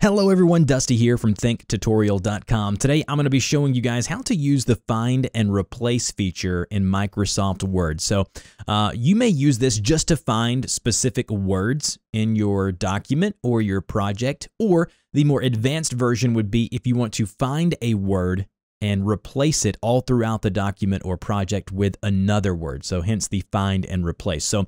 Hello everyone, Dusty here from thinktutorial.com. Today I'm going to be showing you guys how to use the find and replace feature in Microsoft Word. So you may use this just to find specific words in your document or your project, or the more advanced version would be if you want to find a word and replace it all throughout the document or project with another word. So hence the find and replace. So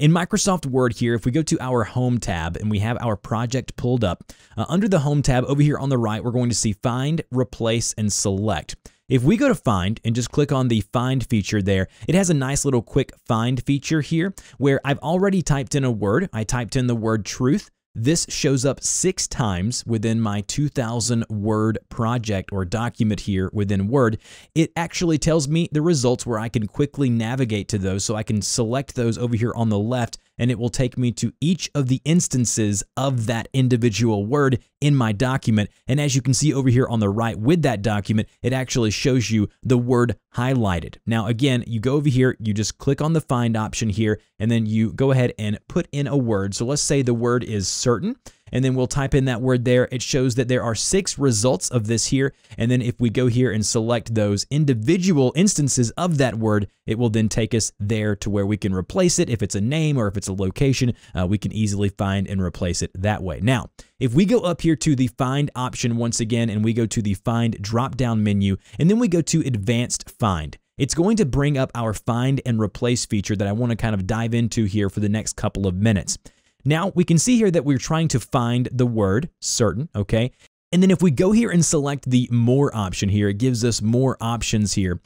in Microsoft Word here, if we go to our Home tab and we have our project pulled up, under the Home tab over here on the right, we're going to see Find, Replace, and Select. If we go to Find and just click on the Find feature there, it has a nice little quick Find feature here where I've already typed in a word. I typed in the word truth. This shows up 6 times within my 2000 word project or document here within Word. It actually tells me the results where I can quickly navigate to those, so I can select those over here on the left and it will take me to each of the instances of that individual word in my document. And as you can see over here on the right with that document, it actually shows you the word highlighted. Now, again, you go over here, you just click on the find option here, and then you go ahead and put in a word. So let's say the word is certain, and then we'll type in that word there. It shows that there are 6 results of this here. And then if we go here and select those individual instances of that word, it will then take us there to where we can replace it. If it's a name or if it's a location, we can easily find and replace it that way. Now, if we go up here to the find option once again, and we go to the find drop-down menu, and then we go to advanced find, it's going to bring up our find and replace feature that I want to kind of dive into here for the next couple of minutes. Now we can see here that we're trying to find the word certain, okay? And then if we go here and select the more option here, it gives us more options here.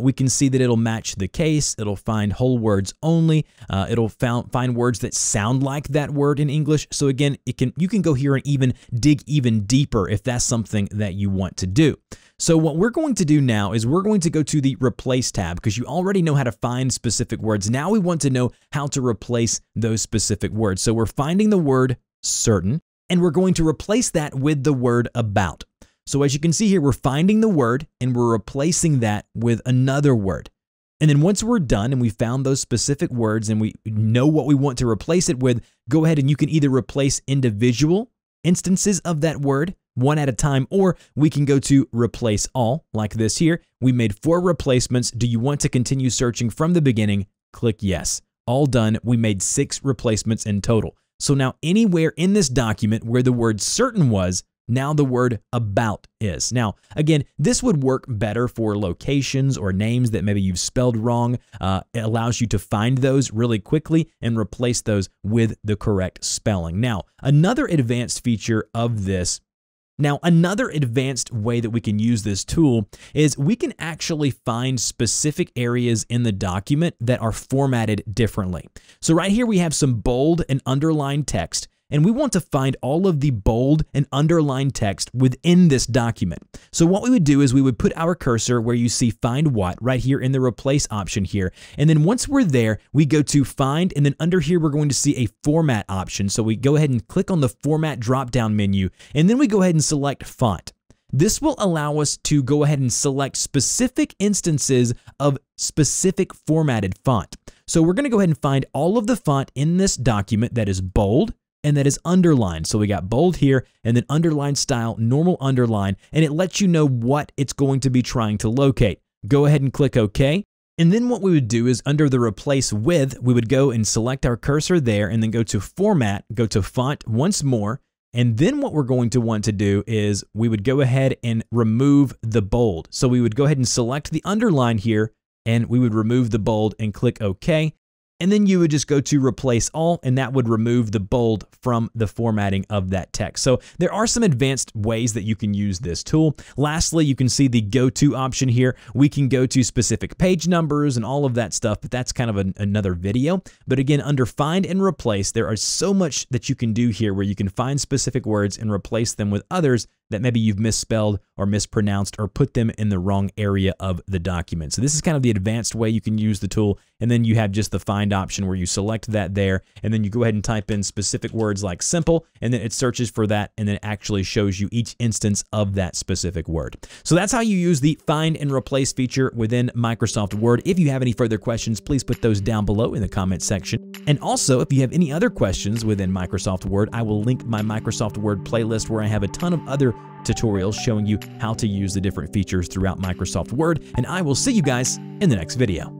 We can see that it'll match the case. It'll find whole words only. It'll find words that sound like that word in English. So again, you can go here and even dig even deeper if that's something that you want to do. So what we're going to do now is we're going to go to the replace tab because you already know how to find specific words. Now we want to know how to replace those specific words. So we're finding the word certain, and we're going to replace that with the word about. So as you can see here, we're finding the word and we're replacing that with another word. And then once we're done and we found those specific words and we know what we want to replace it with, go ahead and you can either replace individual instances of that word one at a time, or we can go to replace all like this here. We made 4 replacements. Do you want to continue searching from the beginning? Click yes. All done. We made 6 replacements in total. So now anywhere in this document where the word certain was, now the word about is. Now, again, this would work better for locations or names that maybe you've spelled wrong. It allows you to find those really quickly and replace those with the correct spelling. Now, another advanced feature of this another advanced way that we can use this tool is we can actually find specific areas in the document that are formatted differently. So right here we have some bold and underlined text, and we want to find all of the bold and underlined text within this document. So what we would do is we would put our cursor where you see find what right here in the replace option here. And then once we're there, we go to find, and then under here, we're going to see a format option. So we go ahead and click on the format drop-down menu, and then we go ahead and select font. This will allow us to go ahead and select specific instances of specific formatted font. So we're going to go ahead and find all of the font in this document that is bold, and that is underlined. So we got bold here and then underline style, normal underline, and it lets you know what it's going to be trying to locate. Go ahead and click OK. And then what we would do is under the replace with, we would go and select our cursor there and then go to format, go to font once more. And then what we're going to want to do is we would go ahead and remove the bold. So we would go ahead and select the underline here and we would remove the bold and click OK. And then you would just go to replace all, and that would remove the bold from the formatting of that text. So there are some advanced ways that you can use this tool. Lastly, you can see the go to option here. We can go to specific page numbers and all of that stuff, but that's kind of another video. But again, under find and replace, there are so much that you can do here where you can find specific words and replace them with others that maybe you've misspelled or mispronounced or put them in the wrong area of the document. So this is kind of the advanced way you can use the tool, and then you have just the find option where you select that there, and then you go ahead and type in specific words like simple, and then it searches for that, and then it actually shows you each instance of that specific word. So that's how you use the find and replace feature within Microsoft Word. If you have any further questions, please put those down below in the comment section. And also, if you have any other questions within Microsoft Word, I will link my Microsoft Word playlist where I have a ton of other tutorials showing you how to use the different features throughout Microsoft Word, and I will see you guys in the next video.